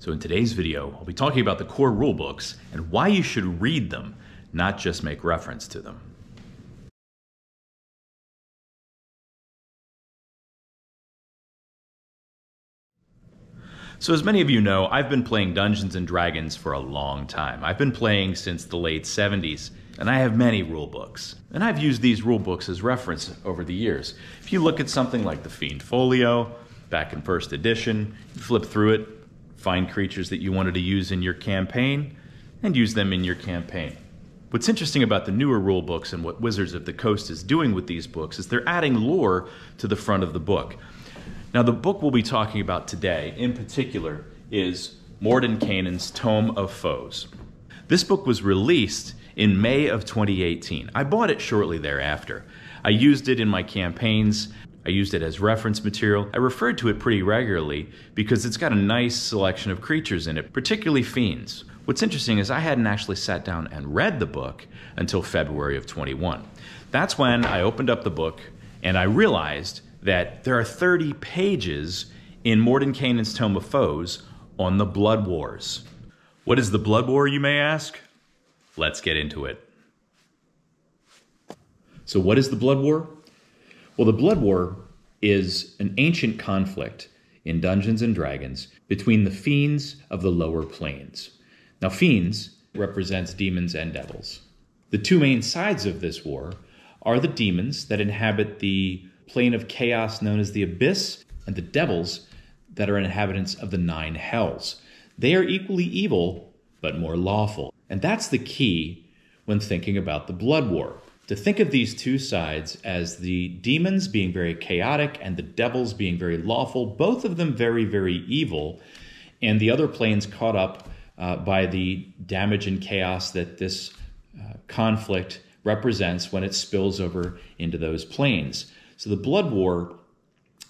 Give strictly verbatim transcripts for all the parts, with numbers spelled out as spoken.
So in today's video, I'll be talking about the core rulebooks and why you should read them, not just make reference to them. So as many of you know, I've been playing Dungeons and Dragons for a long time. I've been playing since the late seventies, and I have many rulebooks. And I've used these rulebooks as reference over the years. If you look at something like the Fiend Folio, back in first edition, you flip through it, find creatures that you wanted to use in your campaign, and use them in your campaign. What's interesting about the newer rulebooks and what Wizards of the Coast is doing with these books is they're adding lore to the front of the book. Now, the book we'll be talking about today, in particular, is Mordenkainen's Tome of Foes. This book was released in May of twenty eighteen. I bought it shortly thereafter. I used it in my campaigns. I used it as reference material. I referred to it pretty regularly because it's got a nice selection of creatures in it, particularly fiends. What's interesting is I hadn't actually sat down and read the book until February of twenty-one. That's when I opened up the book and I realized that there are thirty pages in Mordenkainen's Tome of Foes on the Blood Wars. What is the Blood War, you may ask? Let's get into it. So what is the Blood War? Well, the Blood War is an ancient conflict in Dungeons and Dragons between the fiends of the lower planes. Now, fiends represents demons and devils. The two main sides of this war are the demons that inhabit the plane of chaos known as the Abyss, and the devils that are inhabitants of the nine hells. They are equally evil, but more lawful. And that's the key when thinking about the Blood War, to think of these two sides as the demons being very chaotic and the devils being very lawful, both of them very, very evil, and the other planes caught up uh, by the damage and chaos that this uh, conflict represents when it spills over into those planes. So the Blood War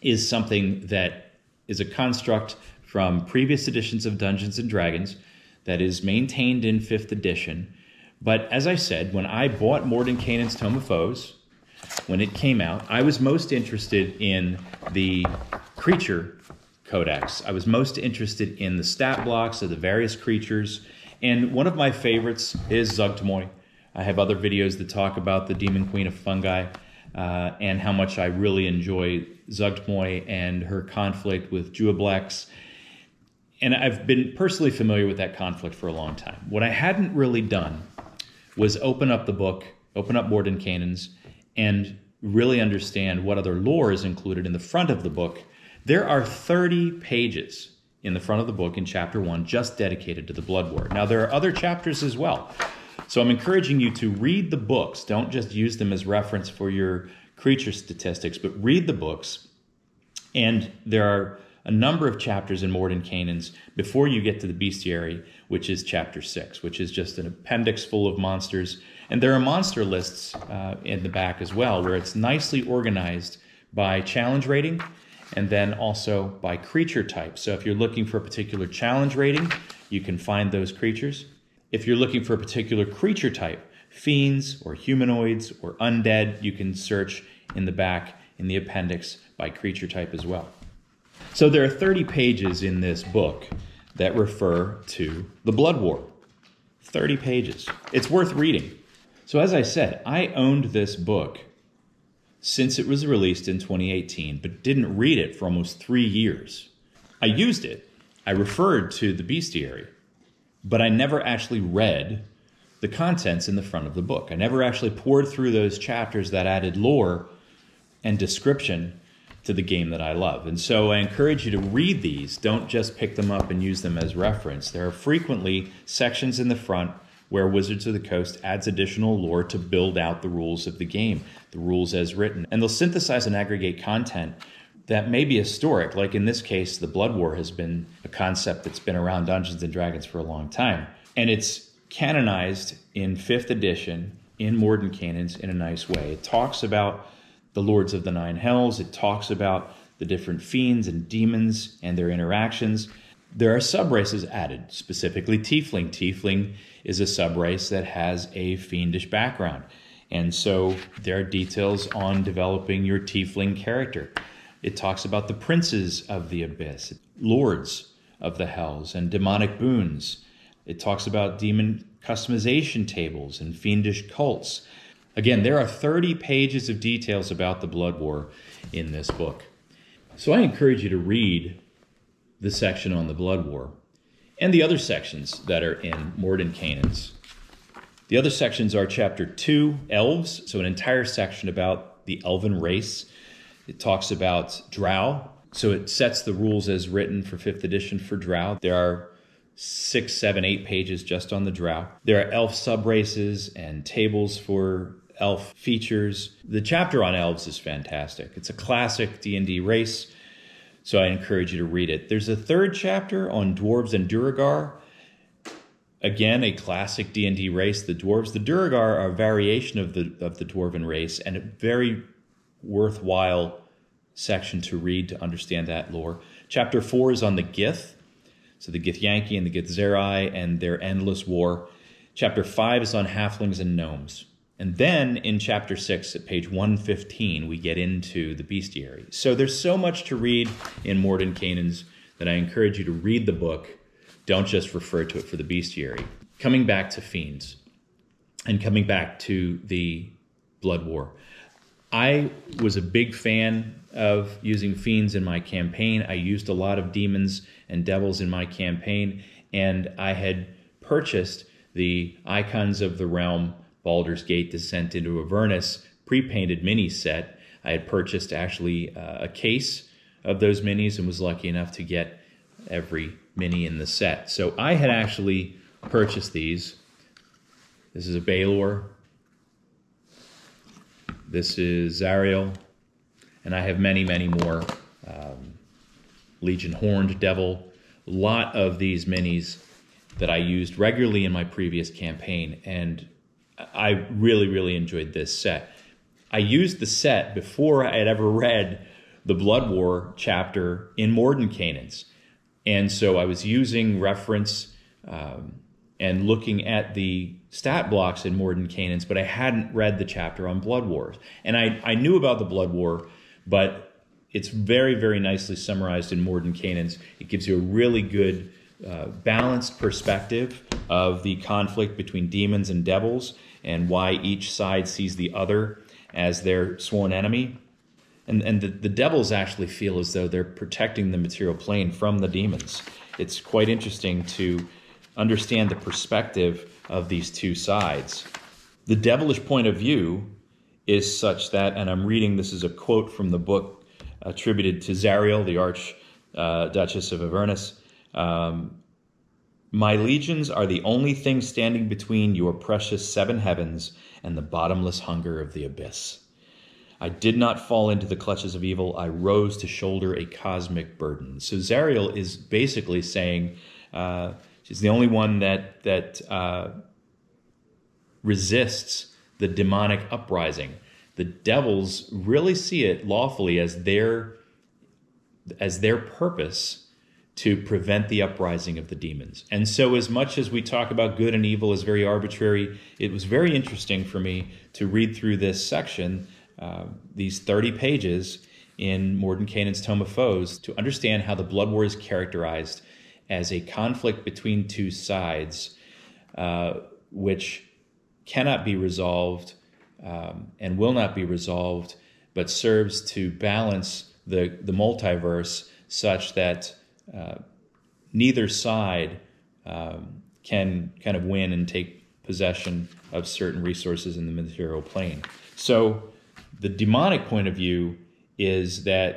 is something that is a construct from previous editions of Dungeons and Dragons that is maintained in fifth edition. But as I said, when I bought Mordenkainen's Tome of Foes, when it came out, I was most interested in the creature codex. I was most interested in the stat blocks of the various creatures. And one of my favorites is Zuggtmoy. I have other videos that talk about the Demon Queen of Fungi. Uh, and how much I really enjoy Zuggtmoy and her conflict with Juiblex. And I've been personally familiar with that conflict for a long time. What I hadn't really done was open up the book, open up Mordenkainen's, and really understand what other lore is included in the front of the book. There are thirty pages in the front of the book in chapter one just dedicated to the Blood War. Now, there are other chapters as well. So I'm encouraging you to read the books. Don't just use them as reference for your creature statistics, but read the books. And there are a number of chapters in Mordenkainen's before you get to the bestiary, which is chapter six, which is just an appendix full of monsters. And there are monster lists uh, in the back as well, where it's nicely organized by challenge rating and then also by creature type. So if you're looking for a particular challenge rating, you can find those creatures. If you're looking for a particular creature type, fiends or humanoids or undead, you can search in the back in the appendix by creature type as well. So there are thirty pages in this book that refer to the Blood War. thirty pages. It's worth reading. So as I said, I owned this book since it was released in twenty eighteen, but didn't read it for almost three years. I used it. I referred to the bestiary. But I never actually read the contents in the front of the book. I never actually poured through those chapters that added lore and description to the game that I love. And so I encourage you to read these. Don't just pick them up and use them as reference. There are frequently sections in the front where Wizards of the Coast adds additional lore to build out the rules of the game, the rules as written. And they'll synthesize and aggregate content that may be historic, like in this case, the Blood War has been a concept that's been around Dungeons and Dragons for a long time. And it's canonized in fifth edition in Mordenkainen's in a nice way. It talks about the Lords of the Nine Hells. It talks about the different fiends and demons and their interactions. There are sub-races added, specifically Tiefling. Tiefling is a sub-race that has a fiendish background. And so there are details on developing your Tiefling character. It talks about the princes of the Abyss, lords of the Hells and demonic boons. It talks about demon customization tables and fiendish cults. Again, there are thirty pages of details about the Blood War in this book. So I encourage you to read the section on the Blood War and the other sections that are in Mordenkainen's. The other sections are chapter two, Elves, so an entire section about the Elven race. It talks about Drow, so it sets the rules as written for fifth edition for Drow. There are six, seven, eight pages just on the Drow. There are Elf subraces and tables for Elf features. The chapter on Elves is fantastic. It's a classic D and D race, so I encourage you to read it. There's a third chapter on Dwarves and Duergar. Again, a classic D and D race, the Dwarves. The Duergar are a variation of the, of the Dwarven race, and a very worthwhile section to read to understand that lore. Chapter four is on the Gith, so the Githyanki and the githzerai and their endless war. Chapter five is on halflings and gnomes. And then in chapter six at page one fifteen, we get into the bestiary. So there's so much to read in Mordenkainen's that I encourage you to read the book. Don't just refer to it for the bestiary. Coming back to fiends and coming back to the Blood War. I was a big fan of using fiends in my campaign. I used a lot of demons and devils in my campaign, and I had purchased the Icons of the Realm Baldur's Gate: Descent into Avernus pre-painted mini set. I had purchased actually uh, a case of those minis and was lucky enough to get every mini in the set. So I had actually purchased these. This is a Balor. This is Zariel. And I have many, many more. Um, Legion Horned Devil. A lot of these minis that I used regularly in my previous campaign. And I really, really enjoyed this set. I used the set before I had ever read the Blood War chapter in Mordenkainen's. And so I was using reference um, and looking at the stat blocks in Mordenkainen's, but I hadn't read the chapter on Blood Wars. And I, I knew about the Blood War, but it's very, very nicely summarized in Mordenkainen's. It gives you a really good uh, balanced perspective of the conflict between demons and devils and why each side sees the other as their sworn enemy. And, and the, the devils actually feel as though they're protecting the material plane from the demons. It's quite interesting to understand the perspective of these two sides. The devilish point of view is such that, and I'm reading, this is a quote from the book attributed to Zariel, the Arch uh, Duchess of Avernus. Um, My legions are the only thing standing between your precious seven heavens and the bottomless hunger of the abyss. I did not fall into the clutches of evil. I rose to shoulder a cosmic burden. So Zariel is basically saying uh, she's the only one that, that uh, resists the demonic uprising. The devils really see it lawfully as their, as their purpose to prevent the uprising of the demons. And so as much as we talk about good and evil as very arbitrary, it was very interesting for me to read through this section, Uh, these thirty pages in Mordenkainen's Tome of Foes, to understand how the Blood War is characterized as a conflict between two sides uh, which cannot be resolved um, and will not be resolved, but serves to balance the, the multiverse such that uh, neither side um, can kind of win and take possession of certain resources in the material plane. So the demonic point of view is that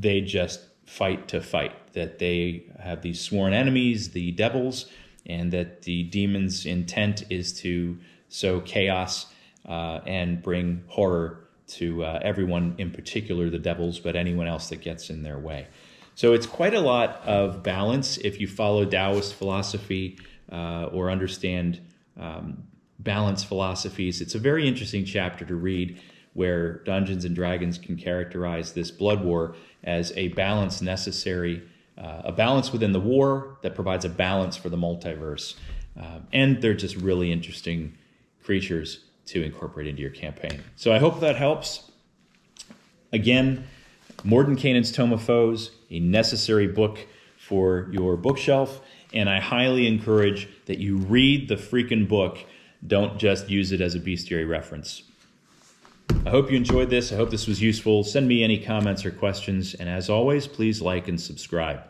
they just fight to fight, that they have these sworn enemies, the devils, and that the demons' intent is to sow chaos uh, and bring horror to uh, everyone, in particular the devils, but anyone else that gets in their way. So it's quite a lot of balance if you follow Taoist philosophy uh, or understand um, balance philosophies. It's a very interesting chapter to read, where Dungeons and Dragons can characterize this Blood War as a balance necessary, uh, a balance within the war that provides a balance for the multiverse. Um, and they're just really interesting creatures to incorporate into your campaign. So I hope that helps. Again, Mordenkainen's Tome of Foes, a necessary book for your bookshelf, and I highly encourage that you read the freaking book. Don't just use it as a bestiary reference. I hope you enjoyed this. I hope this was useful. Send me any comments or questions, and as always, please like and subscribe.